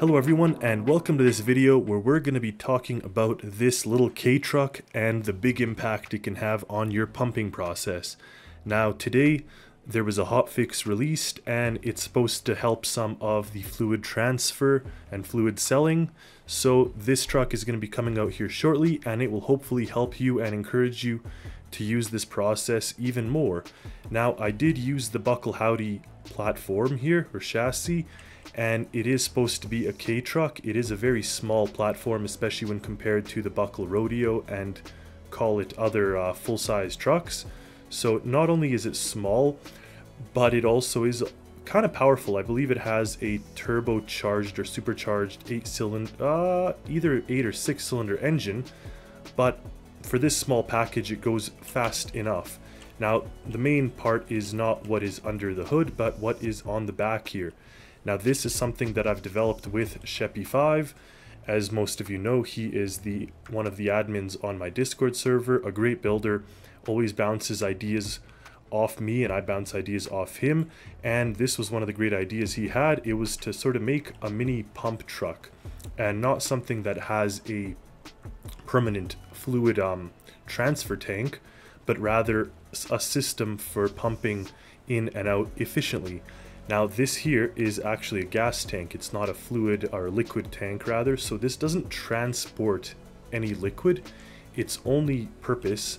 Hello everyone and welcome to this video where we're going to be talking about this little K-truck and the big impact it can have on your pumping process. Now today there was a hotfix released and it's supposed to help some of the fluid transfer and fluid selling. So this truck is going to be coming out here shortly and it will hopefully help you and encourage you to use this process even more. Now I did use the Buckle Howdy platform here or chassis. And it is supposed to be a K-truck. It is a very small platform, especially when compared to the Buckle Rodeo and call it other full-size trucks. So not only is it small, but it also is kind of powerful. I believe it has a turbocharged or supercharged either 8 or 6 cylinder engine, but for this small package it goes fast enough. Now the main part is not what is under the hood, but what is on the back here. Now this is something that I've developed with Sheppy5. As most of you know, he is one of the admins on my Discord server, a great builder, always bounces ideas off me and I bounce ideas off him. And this was one of the great ideas he had. It was to sort of make a mini pump truck and not something that has a permanent fluid transfer tank, but rather a system for pumping in and out efficiently. Now this here is actually a gas tank, it's not a fluid or liquid tank rather, so this doesn't transport any liquid. Its only purpose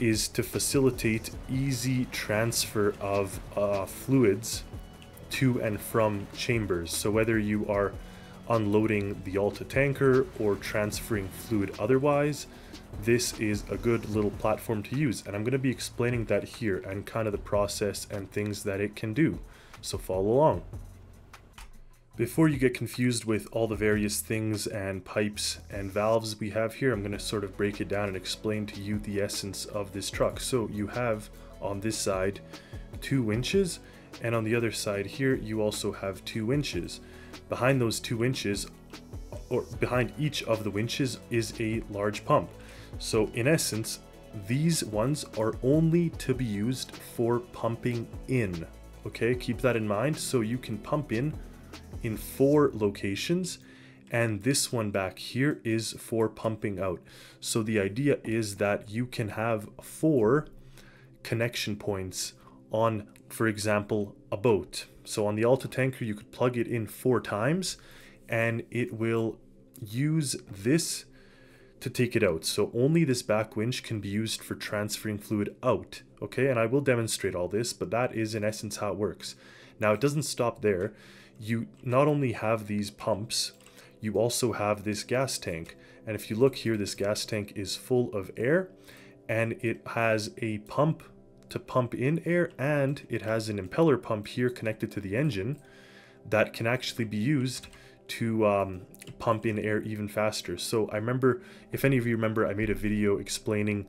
is to facilitate easy transfer of fluids to and from chambers. So whether you are unloading the Alta Tanker or transferring fluid otherwise, this is a good little platform to use. And I'm going to be explaining that here and kind of the process and things that it can do. So follow along. Before you get confused with all the various things and pipes and valves we have here, I'm going to sort of break it down and explain to you the essence of this truck. So you have on this side 2 winches and on the other side here you also have 2 winches. Behind those 2 winches, or behind each of the winches, is a large pump. So in essence, these ones are only to be used for pumping in. Okay, keep that in mind. So you can pump in 4 locations, and this one back here is for pumping out. So the idea is that you can have 4 connection points on, for example, a boat. So on the Alta Tanker, you could plug it in 4 times and it will use this to take it out. So only this back winch can be used for transferring fluid out. Okay, and I will demonstrate all this, but that is in essence how it works. Now it doesn't stop there. You not only have these pumps, you also have this gas tank. And if you look here, this gas tank is full of air and it has a pump to pump in air, and it has an impeller pump here connected to the engine that can actually be used to pump in air even faster. So I remember, if any of you remember, I made a video explaining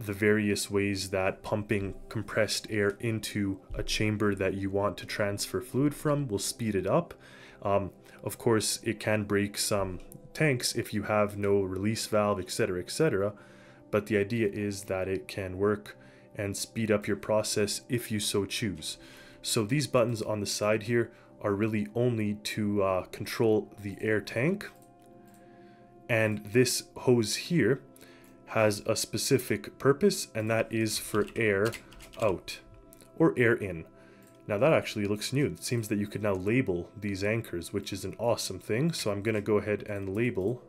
the various ways that pumping compressed air into a chamber that you want to transfer fluid from will speed it up. Of course, it can break some tanks if you have no release valve, etc., etc., but the idea is that it can work and speed up your process if you so choose. So these buttons on the side here are really only to control the air tank, and this hose here has a specific purpose, and that is for air out or air in. Now that actually looks new. It seems that you could now label these anchors, which is an awesome thing. So I'm gonna go ahead and label,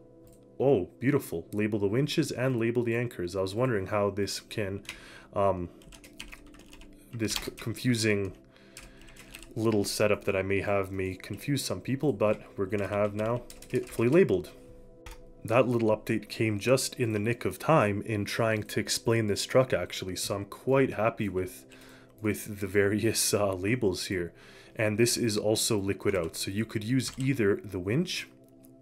oh beautiful, label the winches and label the anchors. I was wondering how this can this confusing little setup that I may have may confuse some people, but we're gonna have now it fully labeled. That little update came just in the nick of time in trying to explain this truck actually, so I'm quite happy with the various labels here. And this is also liquid out, so you could use either the winch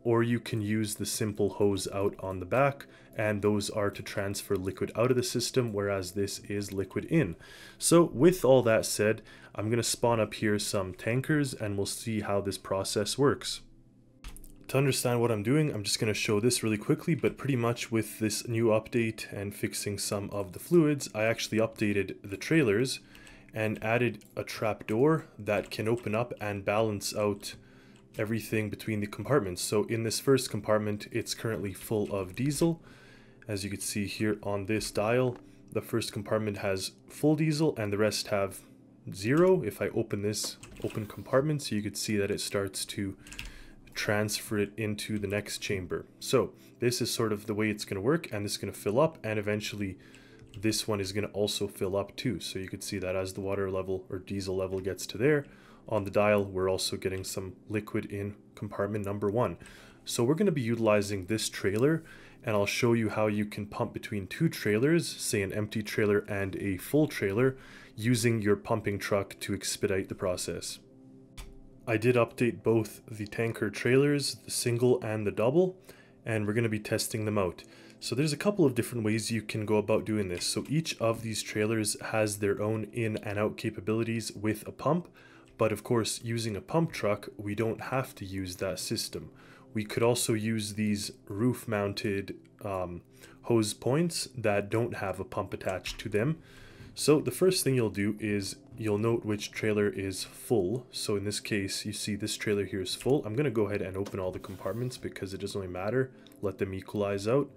or you can use the simple hose out on the back, and those are to transfer liquid out of the system, whereas this is liquid in. So with all that said, I'm gonna spawn up here some tankers and we'll see how this process works. To understand what I'm doing, I'm just gonna show this really quickly, but pretty much with this new update and fixing some of the fluids, I actually updated the trailers and added a trapdoor that can open up and balance out everything between the compartments. So in this first compartment, it's currently full of diesel. As you can see here on this dial, the first compartment has full diesel and the rest have zero. If I open this open compartment, so you could see that it starts to transfer it into the next chamber. So this is sort of the way it's going to work, and this is going to fill up, and eventually this one is going to also fill up too. So you could see that as the water level or diesel level gets to there on the dial, we're also getting some liquid in compartment number one. So we're going to be utilizing this trailer, and I'll show you how you can pump between two trailers, say an empty trailer and a full trailer, using your pumping truck to expedite the process. I did update both the tanker trailers, the single and the double, and we're going to be testing them out. So there's a couple of different ways you can go about doing this. So each of these trailers has their own in and out capabilities with a pump, but of course using a pump truck, we don't have to use that system. We could also use these roof mounted hose points that don't have a pump attached to them. So the first thing you'll do is you'll note which trailer is full. So in this case, you see this trailer here is full. I'm gonna go ahead and open all the compartments because it doesn't really matter. Let them equalize out.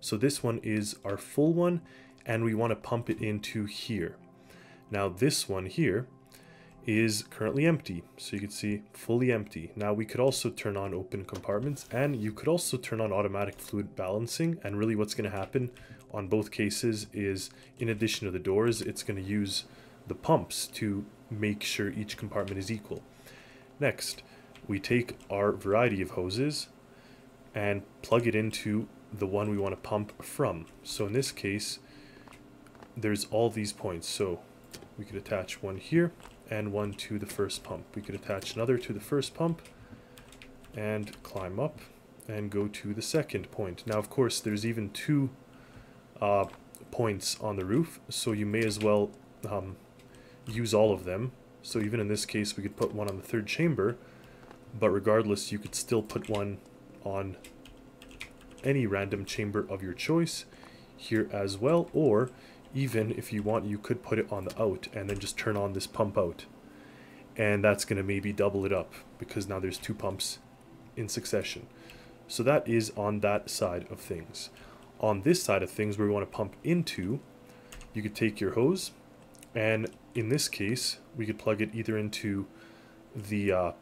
So this one is our full one, and we want to pump it into here. Now this one here is currently empty, so you can see fully empty. Now we could also turn on open compartments, and you could also turn on automatic fluid balancing, and really what's going to happen on both cases is, in addition to the doors, it's going to use the pumps to make sure each compartment is equal. Next, we take our variety of hoses and plug it into the one we want to pump from. So in this case, there's all these points, so we could attach one here and one to the first pump. We could attach another to the first pump and climb up and go to the second point. Now of course there's even two points on the roof, so you may as well use all of them. So even in this case we could put one on the third chamber, but regardless you could still put one on any random chamber of your choice here as well, or even if you want, you could put it on the out and then just turn on this pump out, and that's going to maybe double it up because now there's two pumps in succession. So that is on that side of things. On this side of things, where we want to pump into, you could take your hose, and in this case we could plug it either into the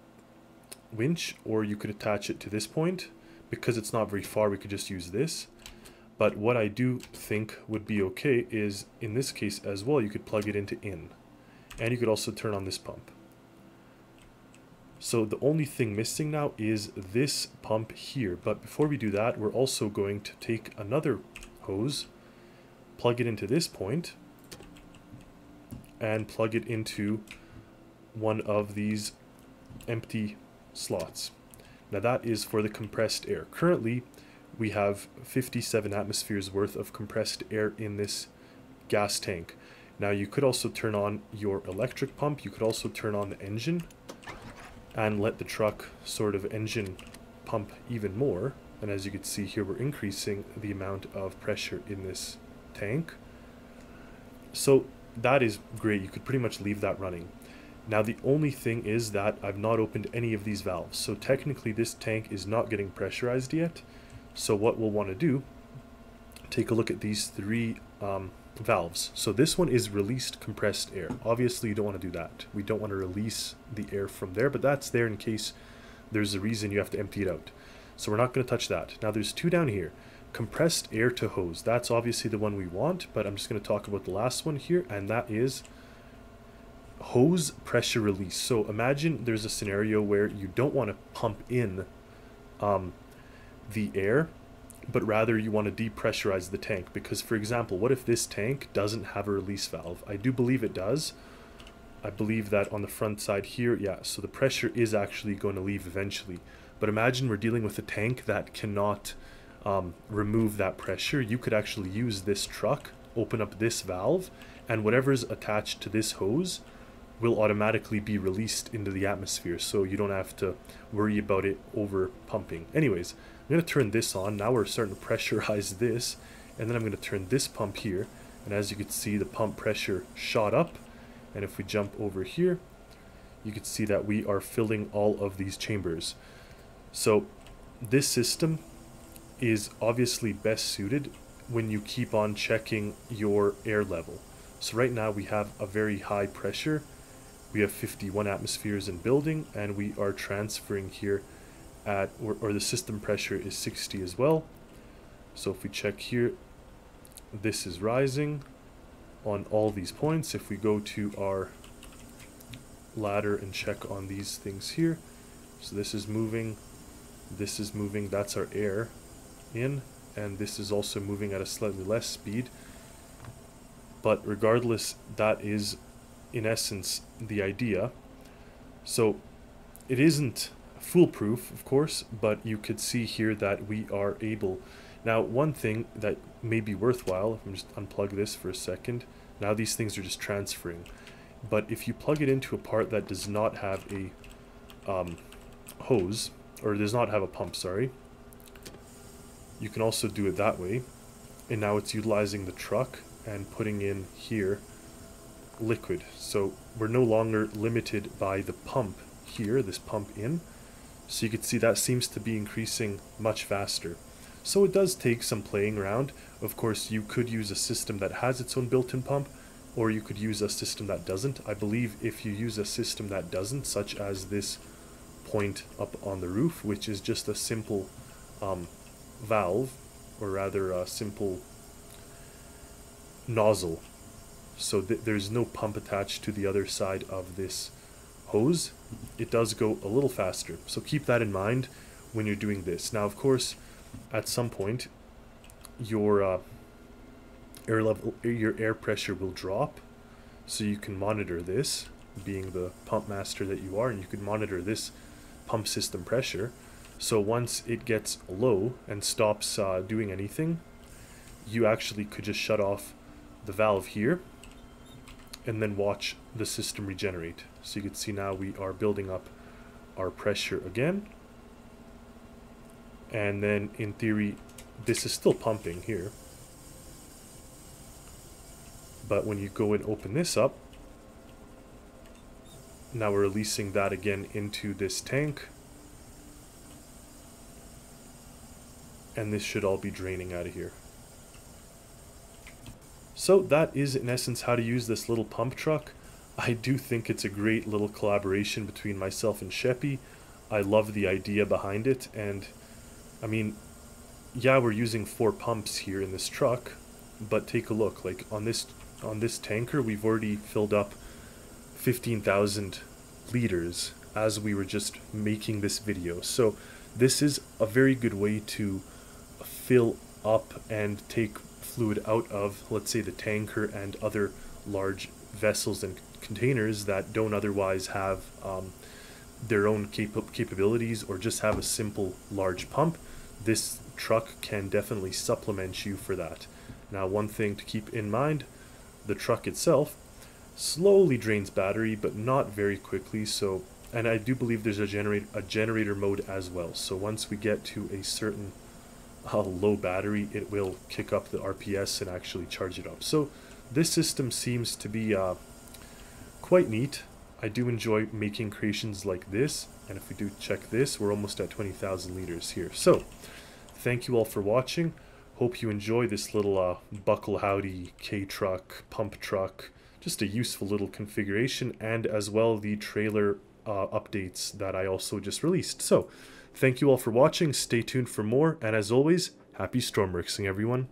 winch, or you could attach it to this point. Because it's not very far, we could just use this. But what I do think would be okay is, in this case as well, you could plug it into in. And you could also turn on this pump. So the only thing missing now is this pump here. But before we do that, we're also going to take another hose, plug it into this point, and plug it into one of these empty slots. Now that is for the compressed air. Currently, we have 57 atmospheres worth of compressed air in this gas tank. Now you could also turn on your electric pump. You could also turn on the engine and let the truck sort of engine pump even more. And as you can see here, we're increasing the amount of pressure in this tank. So that is great. You could pretty much leave that running. Now the only thing is that I've not opened any of these valves, so technically this tank is not getting pressurized yet. So what we'll want to do, take a look at these three valves. So this one is released compressed air. Obviously you don't want to do that. We don't want to release the air from there, but that's there in case there's a reason you have to empty it out. So we're not going to touch that. Now there's two down here. Compressed air to hose. That's obviously the one we want, but I'm just going to talk about the last one here, and that is hose pressure release. So imagine there's a scenario where you don't want to pump in the air, but rather you want to depressurize the tank. Because, for example, what if this tank doesn't have a release valve? I do believe it does. I believe that on the front side here, yeah, so the pressure is actually going to leave eventually. But imagine we're dealing with a tank that cannot remove that pressure. You could actually use this truck, open up this valve, and whatever's attached to this hose will automatically be released into the atmosphere, so you don't have to worry about it over pumping. Anyways, I'm going to turn this on. Now we're starting to pressurize this, and then I'm going to turn this pump here, and as you can see the pump pressure shot up. And if we jump over here, you can see that we are filling all of these chambers. So this system is obviously best suited when you keep on checking your air level. So right now we have a very high pressure. We have 51 atmospheres in building, and we are transferring here at, or the system pressure is 60 as well. So if we check here, this is rising on all these points. If we go to our ladder and check on these things here, so this is moving, this is moving, that's our air in, and this is also moving at a slightly less speed. But regardless, that is in essence the idea. So it isn't foolproof, of course, but you could see here that we are able. Now, one thing that may be worthwhile, if I'm just unplug this for a second, now these things are just transferring. But if you plug it into a part that does not have a hose, or does not have a pump, sorry, you can also do it that way. And now it's utilizing the truck and putting in here liquid. So we're no longer limited by the pump here, this pump in. So you can see that seems to be increasing much faster. So it does take some playing around. Of course, you could use a system that has its own built-in pump, or you could use a system that doesn't. I believe if you use a system that doesn't, such as this point up on the roof, which is just a simple valve, or rather a simple nozzle, so there's no pump attached to the other side of this hose, it does go a little faster. So keep that in mind when you're doing this. Now, of course, at some point your air level, your air pressure will drop, so you can monitor this, being the pump master that you are, and you can monitor this pump system pressure. So once it gets low and stops doing anything, you actually could just shut off the valve here and then watch the system regenerate. So you can see now we are building up our pressure again, and then in theory this is still pumping here, but when you go and open this up, now we're releasing that again into this tank, and this should all be draining out of here. So that is in essence how to use this little pump truck. I do think it's a great little collaboration between myself and Sheppy. I love the idea behind it, and I mean, yeah, we're using 4 pumps here in this truck, but take a look, like on this tanker we've already filled up 15,000 liters as we were just making this video. So this is a very good way to fill up and take fluid out of, let's say, the tanker and other large vessels and containers that don't otherwise have their own capabilities, or just have a simple large pump. This truck can definitely supplement you for that. Now, one thing to keep in mind, the truck itself slowly drains battery, but not very quickly. So, and I do believe there's a generator mode as well. So once we get to a certain low battery, it will kick up the RPS and actually charge it up. So this system seems to be quite neat. I do enjoy making creations like this, and if we do check this, we're almost at 20,000 liters here. So thank you all for watching. Hope you enjoy this little Buckle Howdy K-Truck, pump truck, just a useful little configuration, and as well the trailer updates that I also just released. So thank you all for watching, stay tuned for more, and as always, happy Stormworksing everyone.